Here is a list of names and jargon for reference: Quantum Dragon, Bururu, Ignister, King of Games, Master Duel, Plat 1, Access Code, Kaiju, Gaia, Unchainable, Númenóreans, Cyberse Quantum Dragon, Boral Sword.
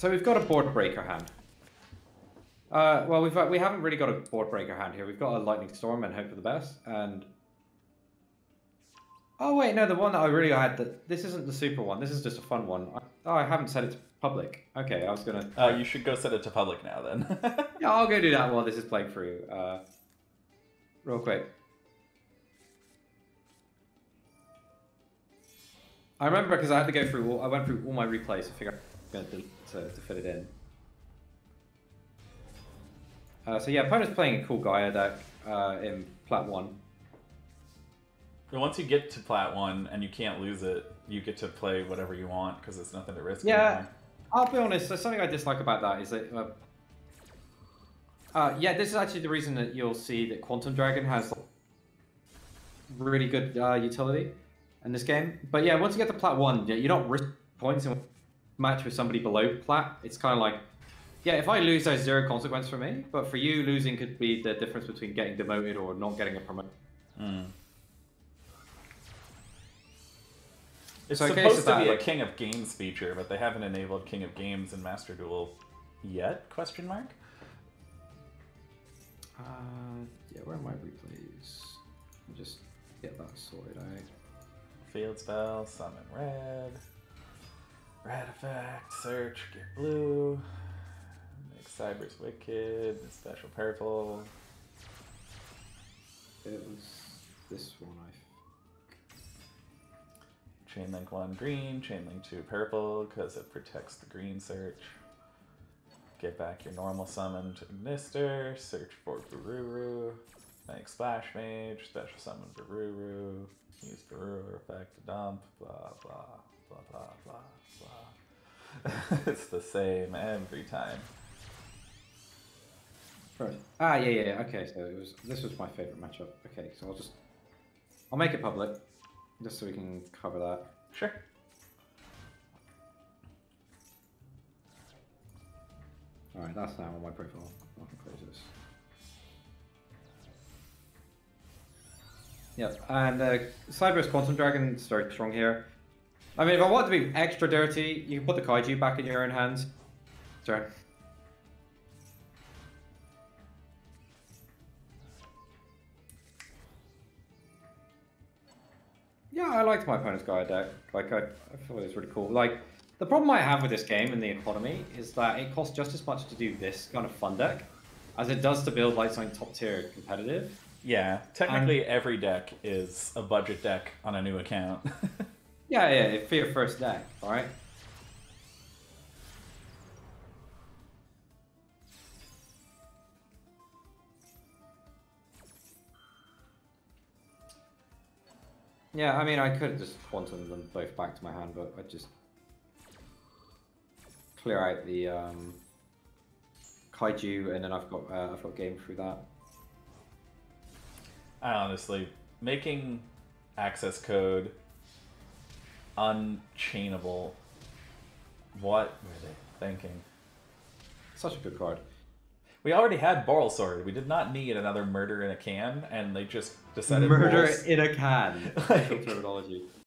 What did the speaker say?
So we've got a board breaker hand. Well, we haven't really got a board breaker hand here. We've got a lightning storm and hope for the best. And oh wait, no, the one that I really had that this isn't the super one. This is just a fun one. Oh, I haven't set it to public. Okay, I was gonna. Oh, you should go set it to public now then. Yeah, I'll go do that while this is playing through. Real quick. I remember because I had to go through. I went through all my replays to figure out to fit it in. So yeah, opponent's playing a cool Gaia deck in Plat 1. And once you get to Plat 1 and you can't lose it, you get to play whatever you want because there's nothing to risk. Yeah, anymore. I'll be honest, there's something I dislike about that is that... yeah, this is actually the reason that you'll see that Quantum Dragon has really good utility in this game. But yeah, once you get to Plat 1, you're not risking points in a match with somebody below Plat. It's kind of like... Yeah, if I lose, there's zero consequence for me. But for you, losing could be the difference between getting demoted or not getting a promotion. Mm. It's supposed to be a King of Games feature, but they haven't enabled King of Games in Master Duel yet? Question mark. Yeah, where are my replays? I'll just get that sorted out. Field spell, summon red. Red effect, search, get blue. Cyberse wicked, special purple. It was this one, I think. Chain link 1 green, chain link 2 purple, because it protects the green search. Get back your normal summon to Ignister, search for Bururu. Make splash mage, special summon Bururu. Use Bururu effect to dump, blah, blah, blah, blah, blah, blah. It's the same every time. Right. Ah, yeah, yeah, okay, so it was, this was my favourite matchup. Okay, so I'll make it public, just so we can cover that. Sure. Alright, that's now on my profile. I can close this. Yep, and Cyberse Quantum Dragon is very strong here. I mean, if I want to be extra dirty, you can put the Kaiju back in your own hands. Sorry. Yeah, I liked my opponent's Gaia deck. Like, I thought it was really cool. Like, the problem I have with this game and the economy is that it costs just as much to do this kind of fun deck as it does to build like something top tier competitive. Yeah, technically every deck is a budget deck on a new account. Yeah, yeah, for your first deck, right? Yeah, I mean, I could have just quantum them both back to my hand, but I just clear out the Kaiju, and then I've got game through that. I honestly, making access code unchainable. What were they thinking? Such a good card. We already had Boral Sword. We did not need another murder in a can, and they just decided murder in a can. Like, terminology.